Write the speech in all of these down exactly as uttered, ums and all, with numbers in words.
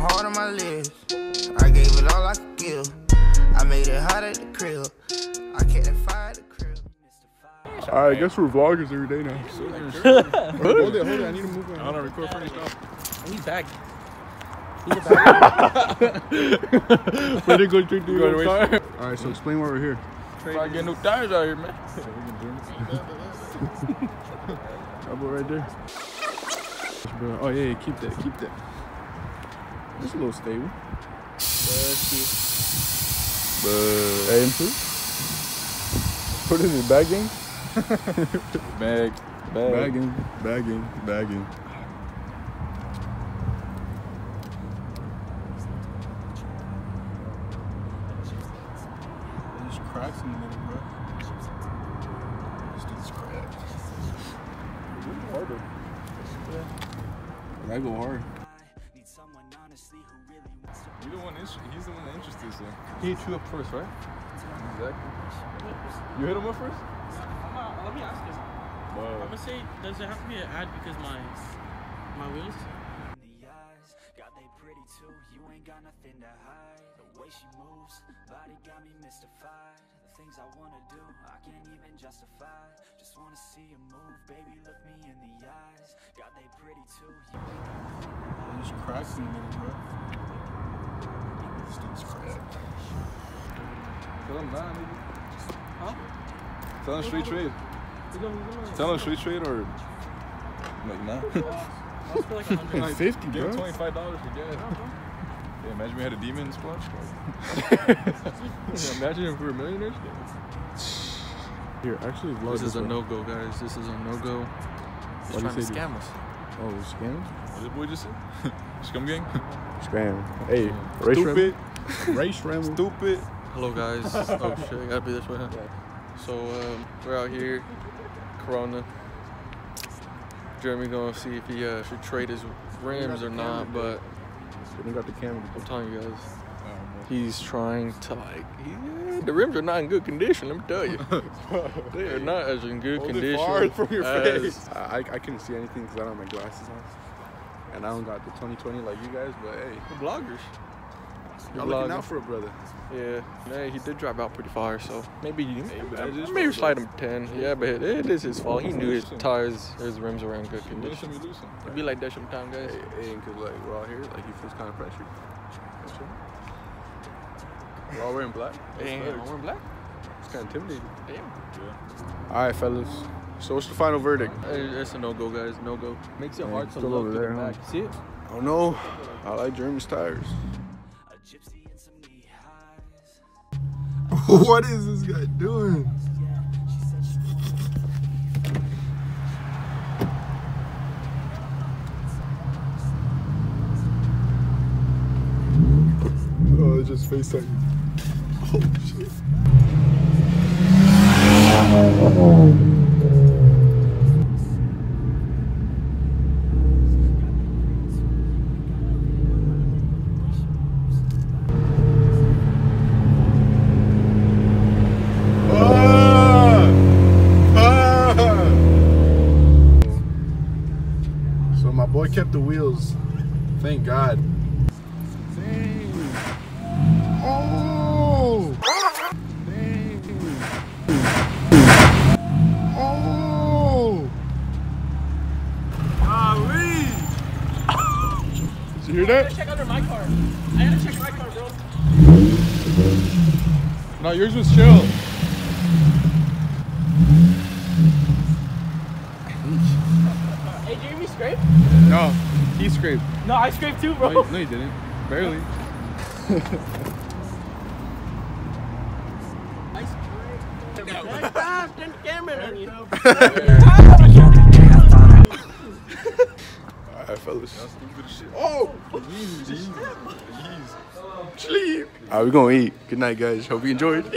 my heart on my lips. I gave it all I could give. I made it hot at the crib. I can't fire the crib. Alright, I guess we're vloggers every day now. Hold it, hold it. I need to move on. I don't record for myself. He's back. He's back. Way to go drink the water. Alright, so explain why we're here. Trying to get new tires out here, man. Trouble right there. Oh yeah, yeah, keep that, keep that. Just a little stable. A M two? Put it in bagging? Bag. Bag. Bagging. Bagging. Bagging. There's cracks in the middle, bro. Just these cracks. It's really harder. I go hard. You're the one interested. He's the one that interested, so he hit you up first, right? Exactly. You hit him up first? Uh, let me ask this. Wow. I'm gonna say, does it have to be an ad because my my wheels? God, they pretty too. You ain't got nothing to hide. The way she moves, body got me mystified. The things I wanna do, I can't even justify. Just wanna see you move, baby. Look me in the eyes. God, they pretty too. You ain't got nothing to hide. There's cracks in there, bro. This dude's cracked. Tell him that, nigga. Huh? Tell him street trade. Tell him street trade or like nah. I for like one hundred fifty, like, bro. twenty-five dollars for gas. Yeah, imagine we had a demon in squad. Imagine if we were millionaires. Here, actually, this is a no-go, guys. This is a no-go. He's trying to scam us. Oh, scam? What did boy just say? Scum gang? Scam. Hey, race ramble. Race ramble. Stupid. Hello, guys. Oh, shit. I gotta be this way, huh? So, um, we're out here. Corona. Jeremy gonna see if he uh, should trade his rims or not, but got the camera. I'm telling you guys, he's trying to like. Yeah, the rims are not in good condition. Let me tell you, they are not as in good Hold condition. Hard from your face. I, I couldn't see anything because I don't have my glasses on, and I don't got the twenty twenty like you guys. But hey, the bloggers. You're looking out for a brother. Yeah, yeah, he did drive out pretty far, so maybe you hey, maybe slide him ten. Yeah, but it, it is his fault. He knew his tires, his rims were in good condition. It'd be like that sometimes, guys. Hey, and cause like we're all here, like he feels kind of pressured. We're all wearing black. Hey, we're wearing black. It's kind of intimidating. Damn. Yeah. All right, fellas. So what's the final verdict? It's a no go, guys. No go. Makes it yeah, hard to look there. Huh? See it? Oh no, I like Jeremy's tires. What is this guy doing? Oh, it's just FaceTime. Oh, shit. Kept the wheels, thank God. Dang. Oh! Dang. Oh! Ali! Did you hear that? I gotta check under my car. I gotta check my car, bro. No, yours was chill. Scrape? No, he scraped. No, I scraped too, bro. No, you, no, you didn't. Barely. I scraped. I scraped camera on you. Alright, fellas. Oh! Jeez. Jeez. Sleep. Alright, we're gonna eat. Good night, guys. Hope you enjoyed. A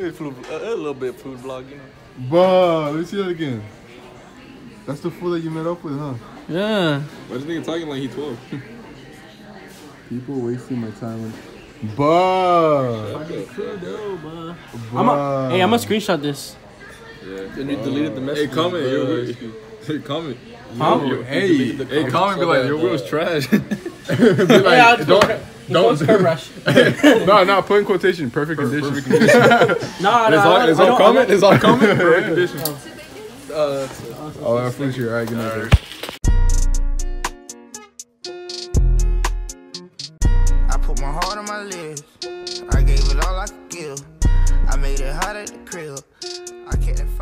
little bit of food vlog, you know. Bah, let's see that again. That's the fool that you met up with, huh? Yeah. Why is this nigga talking like he twelve? People wasting my time. Buh. Hey, I'm gonna screenshot this. Yeah. And you deleted the message. Hey, comment. Yo, Hey, comment. Huh? Yo, hey, hey, comment. Be like, your wheel's trash. Be like, don't. Don't curb rush. No, no, put in quotation. Perfect condition. Perfect condition. No, no. It's all comment. It's all comment. Perfect condition. Uh, oh, I'll finish here. All right, good night. I put my heart on my lips. I gave it all I could give. I made it hot at the crib. I can't.